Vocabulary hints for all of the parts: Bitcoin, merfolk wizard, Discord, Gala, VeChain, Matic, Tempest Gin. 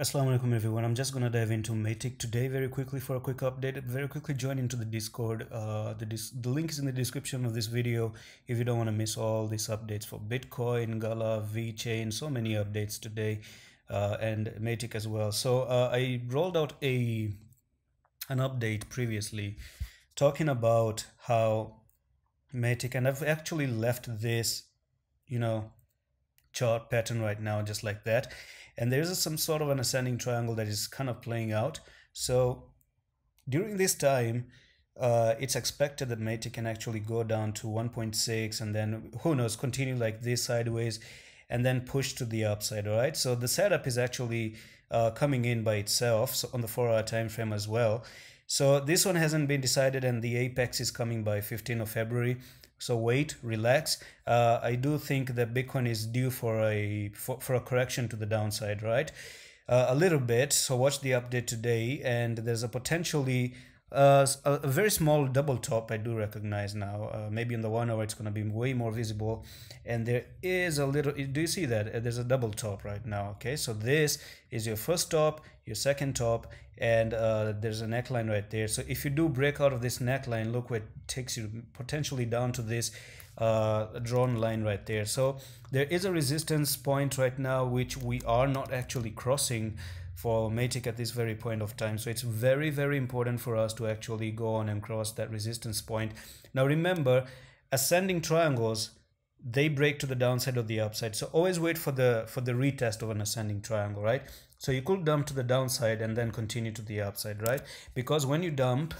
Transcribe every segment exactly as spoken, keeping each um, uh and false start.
Assalamu alaikum everyone. I'm just gonna dive into Matic today very quickly for a quick update. Very quickly join into the Discord. Uh, the, dis the link is in the description of this video if you don't want to miss all these updates for Bitcoin, Gala, VeChain, so many updates today, uh, and Matic as well. So uh, I rolled out a an update previously talking about how Matic, and I've actually left this, you know, chart pattern right now just like that. And there is some sort of an ascending triangle that is kind of playing out. So during this time, uh, it's expected that Matic can actually go down to one point six and then, who knows, continue like this sideways and then push to the upside, all right? So the setup is actually uh, coming in by itself, so on the four hour time frame as well. So this one hasn't been decided, and the apex is coming by fifteenth of February. So wait, relax. Uh, I do think that Bitcoin is due for a for, for a correction to the downside, right? Uh, a little bit. So watch the update today, and there's a potentially uh, a, a very small double top. I do recognize now. Uh, maybe in the one hour it's going to be way more visible. And there is a little. Do you see that? There's a double top right now. Okay, so this is your first top, your second top, and uh, there's a neckline right there. So if you do break out of this neckline, look what takes you potentially down to this uh, drawn line right there. So there is a resistance point right now which we are not actually crossing for Matic at this very point of time. So it's very, very important for us to actually go on and cross that resistance point. Now remember, ascending triangles, they break to the downside or the upside. So always wait for the for the retest of an ascending triangle, right? So you could dump to the downside and then continue to the upside, right? Because when you dump,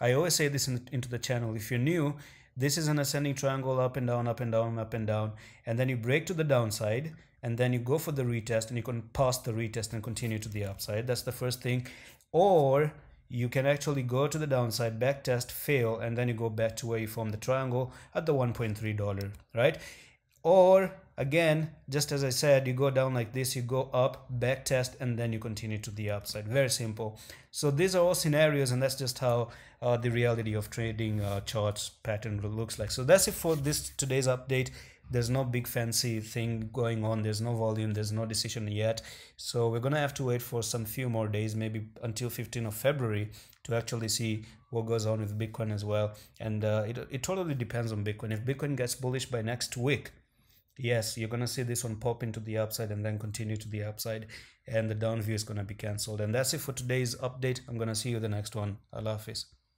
I always say this in, into the channel, if you're new, this is an ascending triangle, up and down, up and down, up and down, and then you break to the downside and then you go for the retest, and you can pass the retest and continue to the upside. That's the first thing. Or you can actually go to the downside, back test, fail, and then you go back to where you formed the triangle at the one dollar and three cents, right? Or again, just as I said, you go down like this, you go up, back test, and then you continue to the upside. Very simple. So these are all scenarios, and that's just how uh, the reality of trading uh, charts pattern looks like. So that's it for this today's update. There's no big fancy thing going on. There's no volume. There's no decision yet. So we're going to have to wait for some few more days, maybe until fifteenth of February, to actually see what goes on with Bitcoin as well. And uh, it, it totally depends on Bitcoin. If Bitcoin gets bullish by next week, yes, you're going to see this one pop into the upside and then continue to the upside. And the down view is going to be canceled. And that's it for today's update. I'm going to see you in the next one. Allah Hafiz.